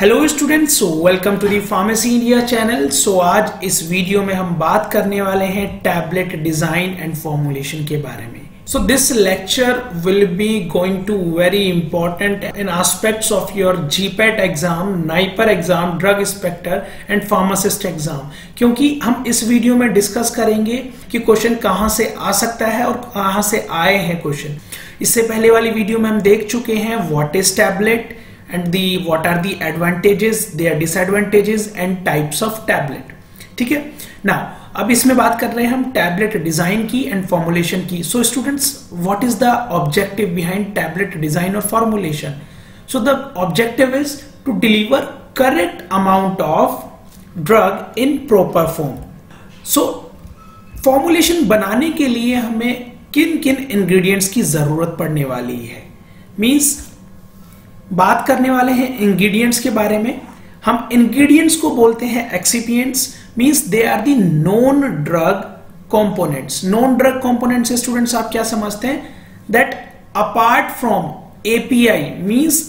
Hello students, welcome to the pharmacy India channel. So आज इस video में हम बात करने वाले हैं टैबलेट डिज़ाइन एंड फॉर्मुलेशन के बारे में। So this lecture will be going to very important in aspects of your GPAT exam, NIPER exam, drug inspector and pharmacist exam, क्योंकि हम इस वीडियो में डिस्कस करेंगे कि क्वेश्चन कहाँ से आ सकता है और कहाँ से आए हैं क्वेश्चन। इससे पहले वाली वीडियो में हम देख चुके हैं what is tablet and what are the advantages, their disadvantages and types of tablet. ठीक है ना, अब इसमें बात कर रहे हैं हम टैबलेट डिजाइन की एंड फॉर्मुलेशन की। So students, what is the objective behind tablet design और formulation? So the objective is to deliver correct amount of drug in proper form. So formulation बनाने के लिए हमें किन किन इंग्रेडिएंट्स की जरूरत पड़ने वाली है, मीन्स बात करने वाले हैं इंग्रेडिएंट्स के बारे में। हम इंग्रेडिएंट्स को बोलते हैं excipients, means they are the non drug components. Non drug components से स्टूडेंट्स आप क्या समझते हैं? That apart from API means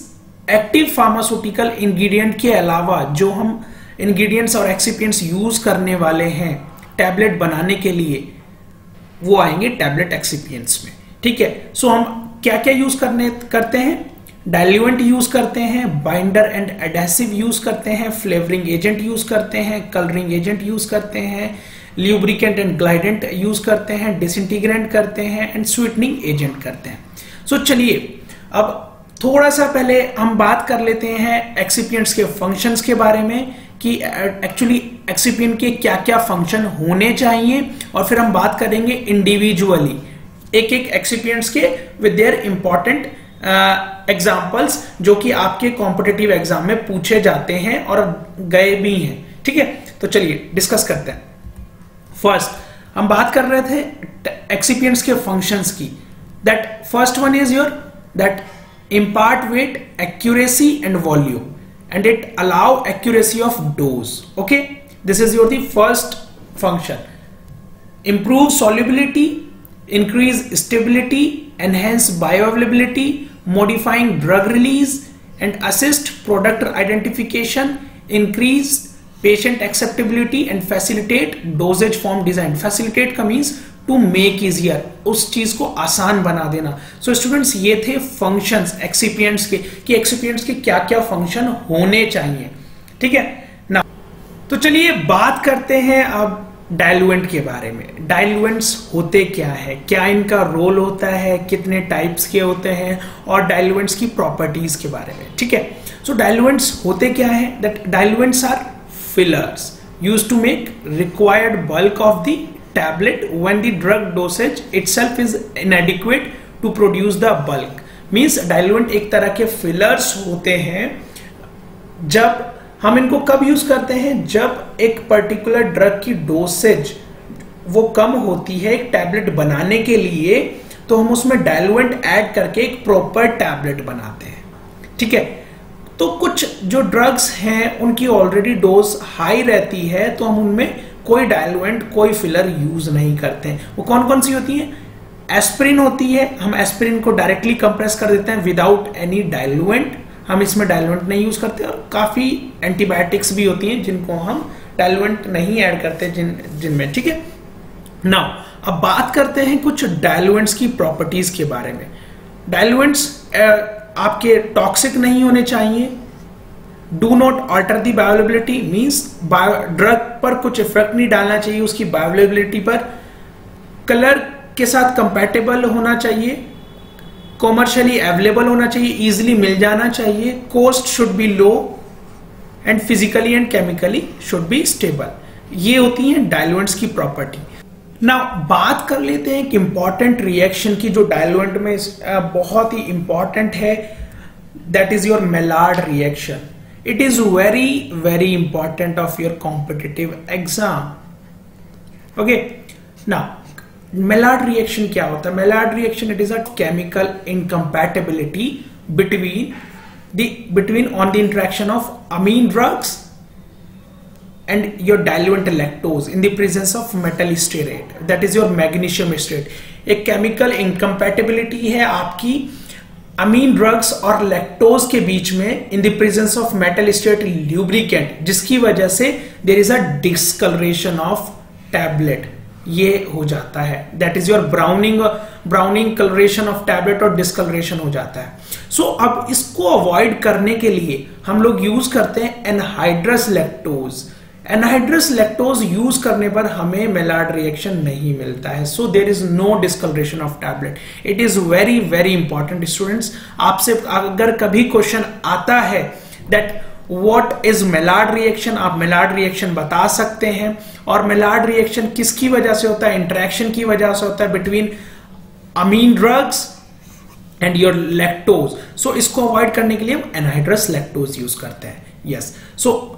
active pharmaceutical ingredient के अलावा जो हम इंग्रेडिएंट्स और एक्सिपिएंट्स यूज करने वाले हैं टैबलेट बनाने के लिए, वो आएंगे टैबलेट एक्सिपिएंट्स में। ठीक है, सो हम क्या क्या यूज करते हैं? डाइल्यूएंट यूज करते हैं, बाइंडर एंड एडेसिव यूज करते हैं, फ्लेवरिंग एजेंट यूज करते हैं, कलरिंग एजेंट यूज करते हैं, ल्यूब्रिकेंट एंड ग्लाइडेंट यूज करते हैं, डिसइंटीग्रेंट करते हैं एंड स्वीटनिंग एजेंट करते हैं। सो चलिए अब थोड़ा सा पहले हम बात कर लेते हैं एक्सिपिएंट्स के फंक्शंस के बारे में कि एक्चुअली एक्सिपिएंट के क्या क्या फंक्शन होने चाहिए, और फिर हम बात करेंगे इंडिविजुअली एक एक एक्सिपिएंट्स के विद देयर इंपॉर्टेंट एग्जाम्पल्स जो कि आपके कॉम्पिटिटिव एग्जाम में पूछे जाते हैं और गए भी हैं। ठीक है, तो चलिए डिस्कस करते हैं। फर्स्ट हम बात कर रहे थे एक्सिपिएंट्स के फंक्शंस की। That first one is your that impart weight, accuracy and volume and it allow accuracy of dose. Okay, this is your the first function. Improve solubility, increase stability, enhance bioavailability, modifying drug release and assist product identification, increase patient acceptability and facilitate dosage form design. Facilitate का means to make easier, उस चीज को आसान बना देना। So students, ये थे functions excipients के कि एक्सिपिएंट्स के क्या क्या फंक्शन होने चाहिए। ठीक है ना, तो चलिए बात करते हैं अब डाइल्यूएंट के बारे में। डाइल्यूएंट्स होते क्या है, क्या इनका रोल होता है, कितने टाइप्स के होते हैं और डाइल्यूएंट्स की प्रॉपर्टीज के बारे में। ठीक है, सो डाइल्यूएंट्स होते क्या है? That diluents are fillers used to make required bulk of the tablet when the drug dosage itself is inadequate to produce the bulk. Means diluent एक तरह के फिलर्स होते हैं। जब हम इनको कब यूज करते हैं? जब एक पर्टिकुलर ड्रग की डोसेज वो कम होती है एक टैबलेट बनाने के लिए, तो हम उसमें डाइल्यूएंट ऐड करके एक प्रॉपर टैबलेट बनाते हैं। ठीक है, तो कुछ जो ड्रग्स हैं उनकी ऑलरेडी डोज हाई रहती है, तो हम उनमें कोई डाइल्यूएंट, कोई फिलर यूज नहीं करते हैं। वो कौन कौन सी होती है? एस्प्रिन होती है, हम एस्प्रिन को डायरेक्टली कंप्रेस कर देते हैं विदाउट एनी डाइल्यूएंट, हम इसमें डाइल्यूएंट नहीं यूज करते। और काफी एंटीबायोटिक्स भी होती हैं जिनको हम डाइल्यूएंट नहीं ऐड करते जिनमें। ठीक है, नाउ अब बात करते हैं कुछ डाइल्यूएंट्स की प्रॉपर्टीज के बारे में। डाइल्यूएंट्स आपके टॉक्सिक नहीं होने चाहिए, do not alter the bioavailability means drug पर कुछ इफेक्ट नहीं डालना चाहिए उसकी बायोअवेलेबिलिटी पर, कलर के साथ कंपैटिबल होना चाहिए, कॉमर्शियली अवेलेबल होना चाहिए, इजिली मिल जाना चाहिए, cost should be low and physically and chemically should be stable. ये होती है डाइल्यूएंट्स की प्रॉपर्टी। नाउ बात कर लेते हैं एक इंपॉर्टेंट रिएक्शन की जो डाइल्यूएंट में बहुत ही इंपॉर्टेंट है, that is your Maillard reaction. It is very very important of your competitive exam. Okay, now Maillard reaction क्या होता है? Maillard reaction it is a chemical incompatibility between on the interaction of amine drugs and your diluent lactose in the presence of metal stearate, that is your magnesium stearate. एक chemical incompatibility है आपकी amine drugs और lactose के बीच में in the presence of metal state lubricant, जिसकी वजह से there is a discoloration of tablet, ये हो जाता है, that is your browning coloration of tablet और डिस्कलरेशन हो जाता है। सो अब इसको अवॉइड करने के लिए हम लोग यूज करते हैं anhydrous lactose. Anhydrous lactose use करने पर हमें मेलार्ड रिएक्शन नहीं मिलता है, so there is no discoloration of tablet. It is very very important students. आपसे अगर कभी क्वेश्चन आता है that what is Maillard reaction, आप मेलार्ड रिएक्शन बता सकते हैं। और मेलार्ड रिएक्शन किसकी वजह से होता है? इंटरेक्शन की वजह से होता है between amine drugs and your lactose. So इसको अवॉइड करने के लिए हम एनहाइड्रस लैक्टोज यूज करते हैं। यस, सो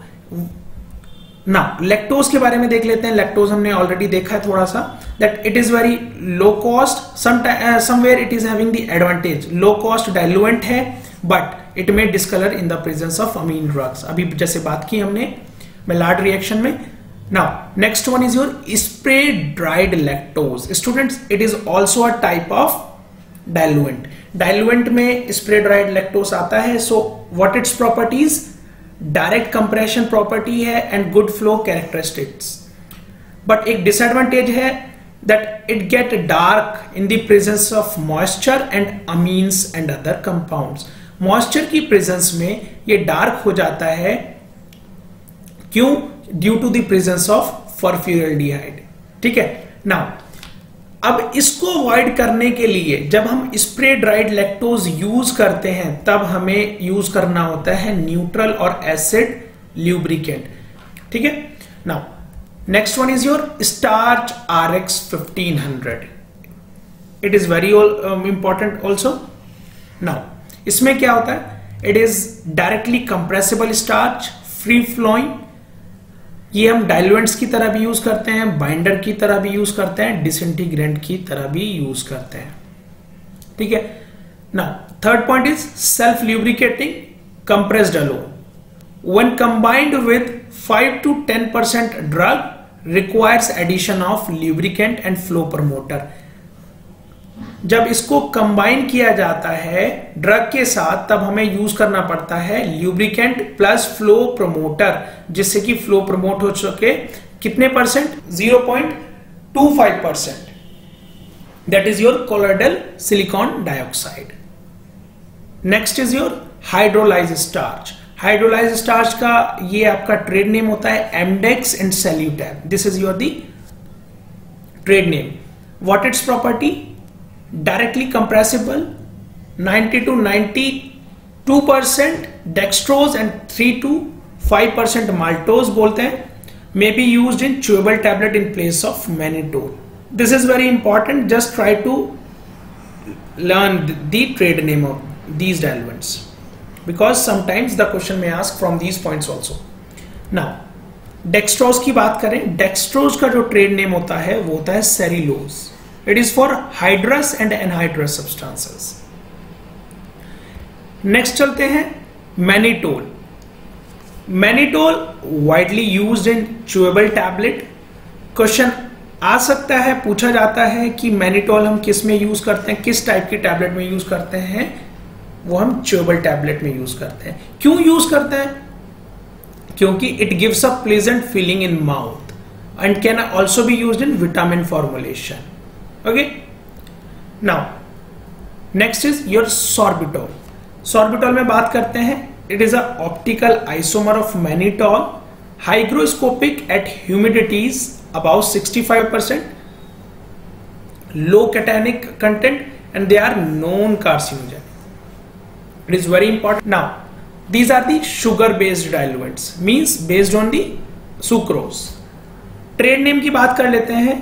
नाउ लैक्टोज के बारे में देख लेते हैं। लैक्टोज हमने ऑलरेडी देखा है थोड़ा सा, that it is very low cost, somewhere it is having the advantage. Low cost diluent है but it may discolor in the presence of amine drugs, अभी जैसे बात की हमने मेलार्ड रिएक्शन में। Now next one is your spray dried lactose. Students it is also a type of diluent. Diluent में spray dried lactose आता है। So what its properties? Direct compression property है and good flow characteristics. But एक disadvantage है that it get dark in the presence of moisture and amines and other compounds. Moisture की presence में ये dark हो जाता है, क्यों? Due to the presence of furfuraldehyde. ठीक है। नाउ अब इसको अवॉइड करने के लिए जब हम स्प्रे ड्राइड लैक्टोज यूज करते हैं तब हमें यूज करना होता है न्यूट्रल और एसिड ल्यूब्रिकेंट। ठीक है। Now next one is your starch RX 1500। It is very important also. Now इसमें क्या होता है? It is directly compressible starch, free flowing. ये हम डाइल्यूएंट्स की तरह भी यूज करते हैं, बाइंडर की तरह भी यूज करते हैं, डिसइंटीग्रेंट की तरह भी यूज करते हैं। ठीक है। Now third point is self lubricating compressed alone when combined with 5 to 10% drug requires addition of lubricant and flow promoter. जब इसको कंबाइन किया जाता है ड्रग के साथ तब हमें यूज करना पड़ता है ल्यूब्रिकेंट प्लस फ्लो प्रमोटर, जिससे कि फ्लो प्रमोट हो सके। कितने percent? 0.25%। That is your colloidal silicon dioxide. Next is your hydrolyse starch. Hydrolyse starch का ये आपका ट्रेड नेम होता है Emdex and Celutab. This is your the trade name. What its property? Directly compressible, 90 to 92% dextrose and 3 to 5% maltose बोलते हैं। May be use in chewable tablet in place of mannitol. This is very important, just try to learn the trade name of these diluents because sometimes the question में ask from these points also. Now dextrose की बात करें, dextrose का जो trade name होता है वो होता है सेरिलोज। It is for hydrous and anhydrous substances. Next चलते हैं mannitol. Mannitol widely used in chewable tablet. Question आ सकता है, पूछा जाता है कि mannitol हम किस में यूज करते हैं, किस टाइप की टैबलेट में यूज करते हैं? वो हम chewable टैबलेट में यूज करते हैं। क्यों यूज करते हैं? क्योंकि it gives a pleasant feeling in mouth and can also be used in vitamin formulation. Okay. Now, next is your sorbitol. Sorbitol में बात करते हैं। It is a optical isomer of mannitol, hygroscopic at humidities about 65%, low cationic content, and they are known carcinogenic. It is very important. Now, these are the sugar-based diluents, means based on the sucrose. Trade name की बात कर लेते हैं।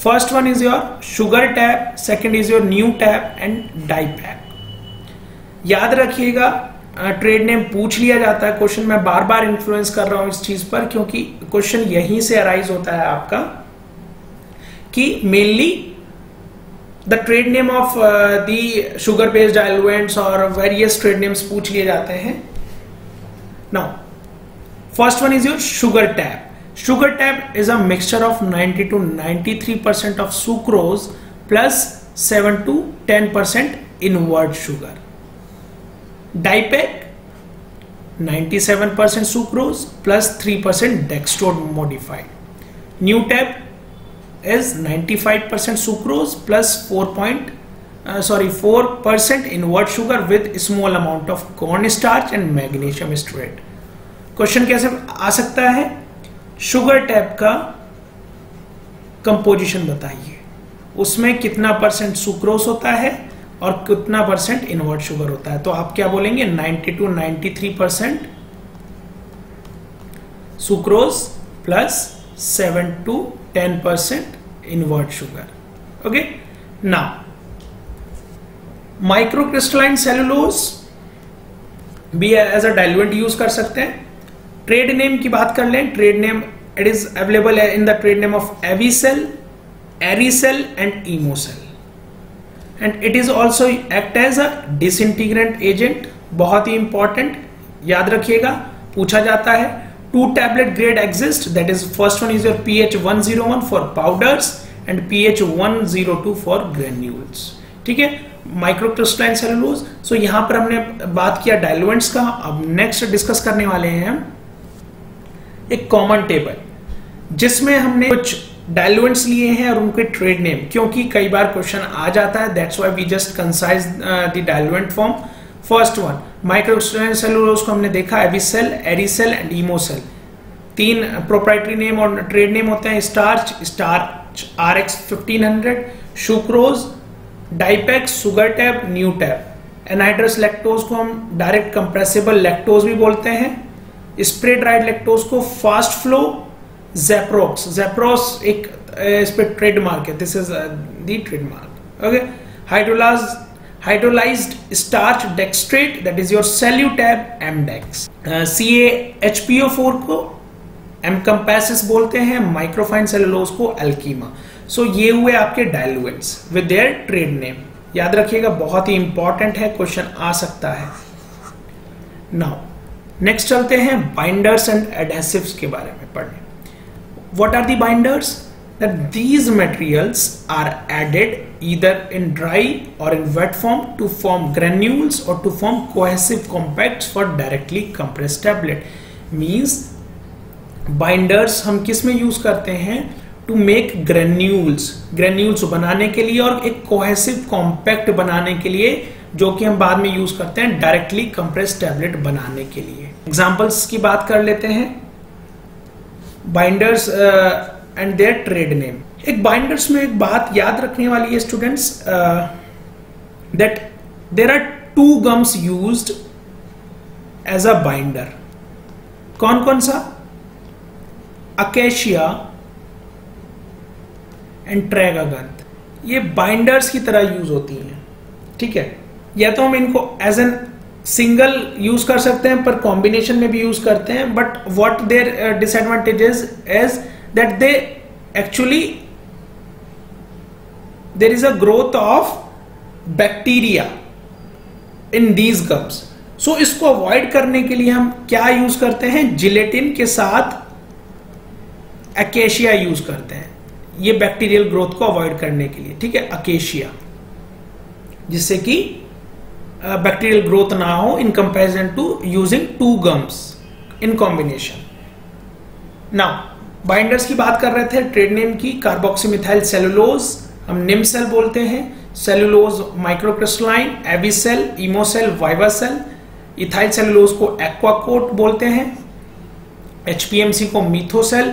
First one is your Sugartab, second is your Nu-Tab and Dipac. याद रखिएगा, trade name पूछ लिया जाता है क्वेश्चन में। बार बार इन्फ्लुएंस कर रहा हूं इस चीज पर क्योंकि क्वेश्चन यहीं से अराइज होता है आपका कि mainly the trade name of the sugar based diluents और वेरियस ट्रेड नेम्स पूछ लिए जाते हैं। Now first one is your Sugartab. Sugartab is a mixture of 90 to 93% of sucrose plus 7 to 10% inward sugar. Dipac 97% sucrose plus 3% dextrose modified. Nu-Tab is 95% sucrose plus 4% inward sugar with small amount of cornstarch and magnesium stearate. Question कैसे आ सकता है? Sugar tab का composition बताइए, उसमें कितना percent sucrose होता है और कितना परसेंट इनवर्ट शुगर होता है, तो आप क्या बोलेंगे 90 to 93% sucrose plus 7 to 10% invert sugar. Okay, now microcrystalline cellulose भी एज अ डाइल्यूएंट यूज कर सकते हैं. ट्रेड नेम की बात कर लें, trade name it is available in the trade name of Avicel, एरिसेल and Emocel, and it is also act as a disintegrant agent. बहुत ही इंपॉर्टेंट, याद रखिएगा, पूछा जाता है. 2 tablet grade exist, that is first one is your pH 101 for powders and pH 102 for granules. ठीक है, microcrystalline cellulose. सो यहां पर हमने बात किया डाइल्यूएंट्स का. अब नेक्स्ट डिस्कस करने वाले हैं हम एक कॉमन टेबल जिसमें हमने कुछ डाइल्यूएंट्स लिए हैं और उनके ट्रेड नेम, क्योंकि कई बार क्वेश्चन आ जाता है. That's why we just concise the diluent form. First one microcrystalline cellulose को हमने देखा, Avicel, एरिसेल and Emocel, 3 proprietary name और ट्रेड नेम होते हैं. Starch RX 1500, sucrose, Dipac, sugar tab, Nu-Tab. Anhydrous lactose को हम डायरेक्ट कंप्रेसिबल लैक्टोज भी बोलते हैं. स्प्रे ड्राइड लैक्टोज को फास्ट फ्लो, जेप्रोक्स. जेप्रोस एक इस पर ट्रेडमार्क है, this is the trademark. Okay, hydrolyzed starch dextrate, that is your Celutab, Emdex. CAHPO4 को एमकम्पैसिस बोलते हैं, माइक्रोफाइन सेलुलोज को अल्कीमा. सो ये हुए आपके diluents with their trade name. याद रखिएगा, बहुत ही इंपॉर्टेंट है, क्वेश्चन आ सकता है. नाउ नेक्स्ट चलते हैं बाइंडर्स एंड एडहेसिव्स के बारे में पढ़ने. What are the binders? That these materials are added either in dry और in wet form to form granules और to form cohesive compacts for directly compressed tablet. मींस binders हम किस में यूज करते हैं? टू मेक ग्रेन्यूल्स बनाने के लिए और एक कोहेसिव कॉम्पैक्ट बनाने के लिए, जो कि हम बाद में यूज करते हैं डायरेक्टली कंप्रेस्ड टैबलेट बनाने के लिए. एग्जांपल्स की बात कर लेते हैं, binders and their trade name. एक बाइंडर्स में एक बात याद रखने वाली है students, that there are 2 gums used as a binder. कौन कौन सा? Acacia and tragacanth. ये बाइंडर्स की तरह यूज होती हैं. ठीक है, या तो हम इनको एज एन सिंगल यूज कर सकते हैं, पर कॉम्बिनेशन में भी यूज करते हैं. But what their disadvantages is that they actually there is a growth of bacteria in these gums. So इसको अवॉइड करने के लिए हम क्या यूज करते हैं? जिलेटिन के साथ अकेशिया यूज करते हैं, ये बैक्टीरियल ग्रोथ को अवॉइड करने के लिए. ठीक है, अकेशिया, जिससे कि बैक्टीरियल ग्रोथ ना हो, in comparison to using 2 gums in combination. Now binders की बात कर रहे थे, ट्रेड नेम की. कार्बोक्सीमिथाइल सेलुलोज हम निमसेल बोलते हैं, cellulose microcrystalline, Avicel, Emocel, Vivacel. Ethyl cellulose को एक्वाकोट बोलते हैं, HPMC को Methocel,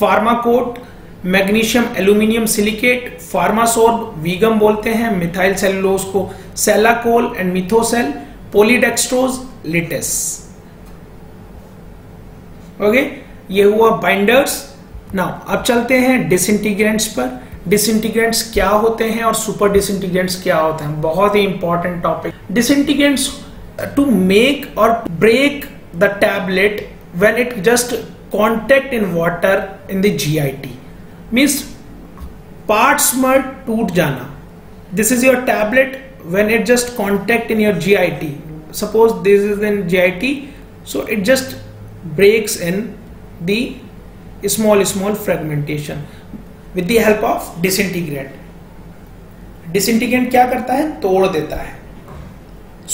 Pharmacoat, magnesium aluminium silicate, Pharmasorb, Veegum बोलते हैं. मिथाइल सेलुलोज को सेलाकोल एंड मिथोसेल, पॉलीडेक्सट्रोज, लिटेस. ओके, ये हुआ बाइंडर्स. नाउ अब चलते हैं डिसइंटीग्रेंट्स पर. डिसइंटीग्रेंट्स क्या होते हैं और सुपर डिसइंटीग्रेंट्स क्या होते हैं? बहुत ही important topic. Disintegrants to make और break the tablet when it just contact in water in the GIT. Means parts में टूट जाना. This is your tablet when it just contact in your GIT. Suppose this is in GIT, so it just breaks in the small fragmentation with the help of disintegrate. Disintegrant क्या करता है, तोड़ देता है।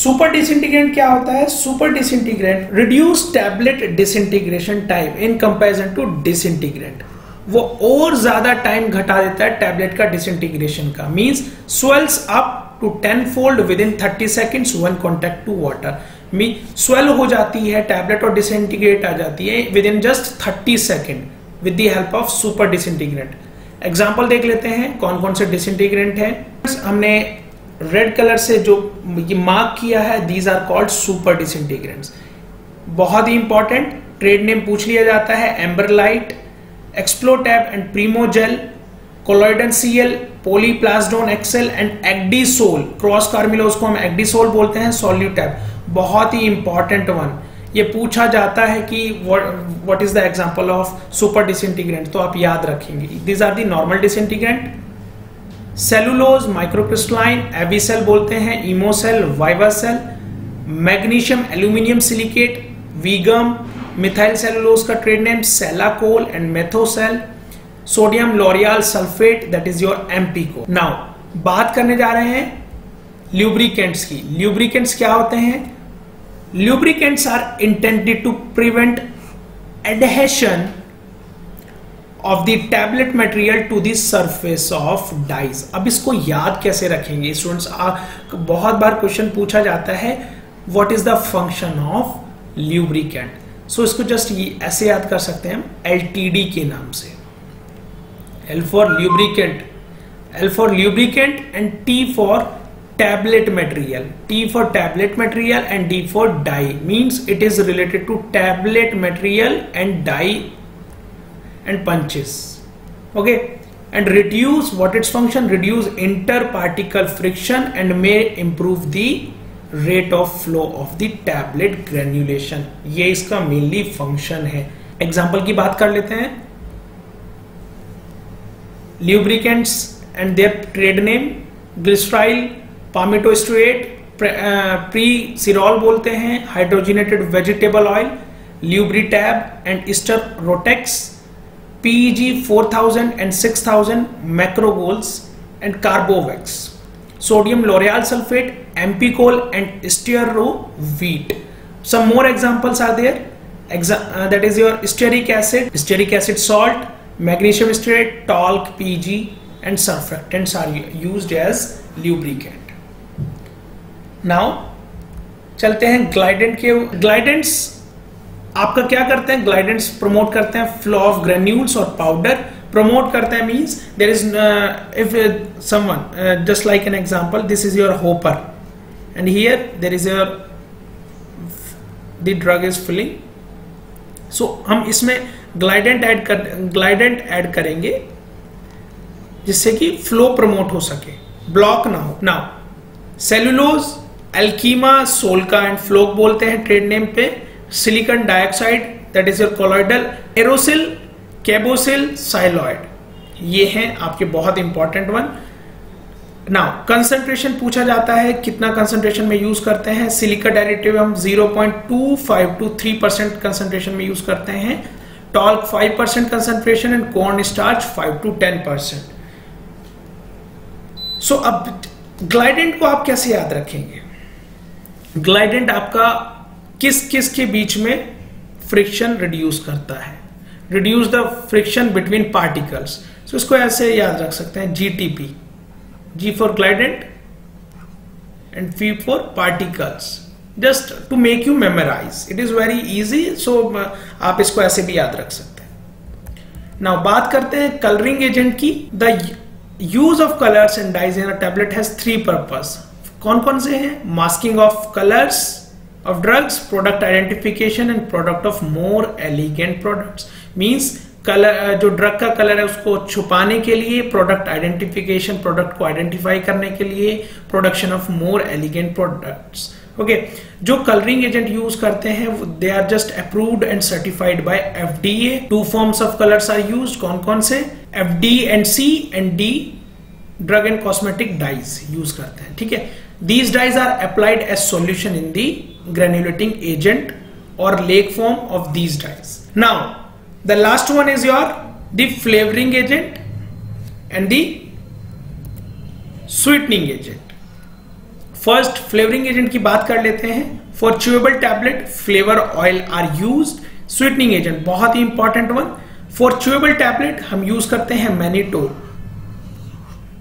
Super disintegrant क्या होता है? Super disintegrant reduce tablet disintegration time in comparison to disintegrant, वो और ज्यादा टाइम घटा देता है टैबलेट का डिसइंटीग्रेशन का। Means swells up to 10 fold with in 30 seconds one contact to water. Mean swell हो जाती है टैबलेट और डिसइंटीग्रेट आ जाती है with in just 30 second with the help of super disintegrant. Example देख लेते हैं कौन कौन से डिसइंटीग्रेंट है। हमने रेड कलर से जो ये मार्क किया है, these are called super disintegrants. बहुत ही इंपॉर्टेंट, ट्रेड नेम पूछ लिया जाता है। Amberlite, Explotab and Primojel, Kollidon CL, Polyplasdone XL and एग्डीसोल, cross कार्मिलोज को हम एग्डीसोल बोलते हैं। सोल्यूटैब बहुत ही इंपॉर्टेंट वन, ये पूछा जाता है कि what is the example of super disintegrant, तो आप याद रखेंगे। These are the normal disintegrant. Cellulose, microcrystalline, Avicel बोलते हैं, इमोसेल, Vivacel, magnesium aluminium silicate, Veegum, methyl cellulose का trade name सेलाकोल and Methocel, sodium lauryl sulphate, that is your एमपीको। Now बात करने जा रहे हैं ल्यूब्रिकेंट्स की। ल्यूब्रिकेंट्स क्या होते हैं? Lubricants are intended to prevent adhesion of the tablet material to the surface of dies. अब इसको याद कैसे रखेंगे स्टूडेंट्स? बहुत बार क्वेश्चन पूछा जाता है what is the function of lubricant. So इसको जस्ट ऐसे याद कर सकते हैं हम LTD के नाम से। L for lubricant and T for tablet material and D for die. Means it is related to tablet material and die and punches, okay, and reduce what its function, reduce interparticle friction and may improve the rate of flow of the tablet granulation. ये इसका mainly function है। Example की बात कर लेते हैं lubricants and their trade name glycerol, palmitoystrate, pre-cerol बोलते हैं, hydrogenated vegetable oil, lubritab and Stearotex, PEG 4000 and 6000, Macrogols and Carbovex, sodium lauryl sulfate, Empicol and Stearovit. Some more examples are there. That is your stearic acid salt, magnesium stearate, talc, PEG and surfactants are used as lubricant. Now, चलते हैं glidant के। ग्लाइडेंट्स आपका क्या करते हैं? ग्लाइडेंट्स promote करते हैं flow of granules और पाउडर प्रमोट करते हैं। Means there is if someone just like an example, this is your hopper and here there is your the drug is filling. So हम इसमें ग्लाइडेंट ऐड करेंगे जिससे कि फ्लो प्रमोट हो सके, ब्लॉक ना हो। Now cellulose, Elcema, Solka and Floc बोलते हैं ट्रेड नेम पे, silicon dioxide that is your colloidal, Aerosil, Cabosil, Syloid, ये हैं आपके बहुत इंपॉर्टेंट वन। नाउ कंसंट्रेशन पूछा जाता है कितना कंसंट्रेशन में यूज करते हैं। सिलिका डेरिवेटिव हम 0.25 to 3% कंसंट्रेशन में यूज करते हैं, talc 5% concentration and corn starch 5 to 10%। So अब ग्लाइडेंट को आप कैसे याद रखेंगे? ग्लाइडेंट आपका किस किस के बीच में फ्रिक्शन रिड्यूस करता है, reduce the friction between particles. So इसको ऐसे याद रख सकते हैं GTP, G for glidant and P for particles, just to make you memorise, it is very easy. So आप इसको ऐसे भी याद रख सकते हैं। नाउ बात करते हैं कलरिंग एजेंट की। The use of colours and dyes in a tablet has 3 purpose. कौन कौन से हैं? Masking of colours of drugs, product identification and product of more elegant products. means colour जो ड्रग का कलर है उसको छुपाने के लिए, प्रोडक्ट आइडेंटिफिकेशन प्रोडक्ट को आइडेंटिफाई करने के लिए, production of more elegant products. Okay, जो कलरिंग एजेंट यूज करते हैं they are just approved and certified by FDA। 2 forms of colours are use, कौन कौन से? FD and C and D, drug and cosmetic dyes use करते हैं, ठीक है। These dyes are applied as solution in the granulating agent or lake form of these dyes. Now the last one is your the flavoring agent and the sweetening agent. First flavouring agent की बात कर लेते हैं। For chewable tablet flavour oil are used. Sweetening agent बहुत ही important one. For chewable tablet हम use करते हैं mannitol.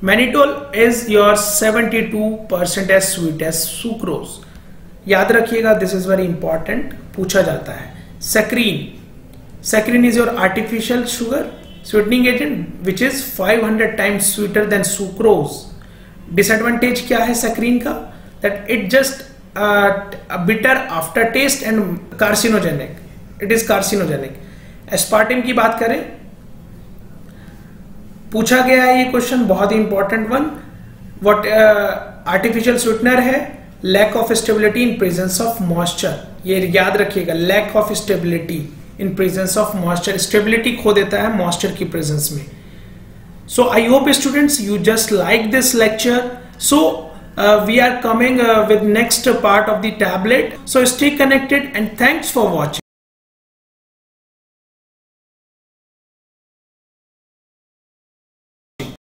Mannitol is your 72% as sweet as sucrose. याद रखिएगा, दिस इज वेरी इंपॉर्टेंट, पूछा जाता है। Saccharin, saccharin is your artificial sugar sweetening agent which is 500 times sweeter than sucrose. Disadvantage क्या है सैक्रीन का? That it just bitter after taste and carcinogenic, it is carcinogenic. Aspartame की बात करें, पूछा गया है ये क्वेश्चन, बहुत ही important one. What artificial sweetener है, lack of stability in presence of moisture. ये याद रखिएगा, lack of stability in presence of moisture, stability खो देता है मॉइस्चर की प्रेजेंस में। So I hope students you just like this lecture. So we are coming with next part of the tablet. So stay connected and thanks for watching.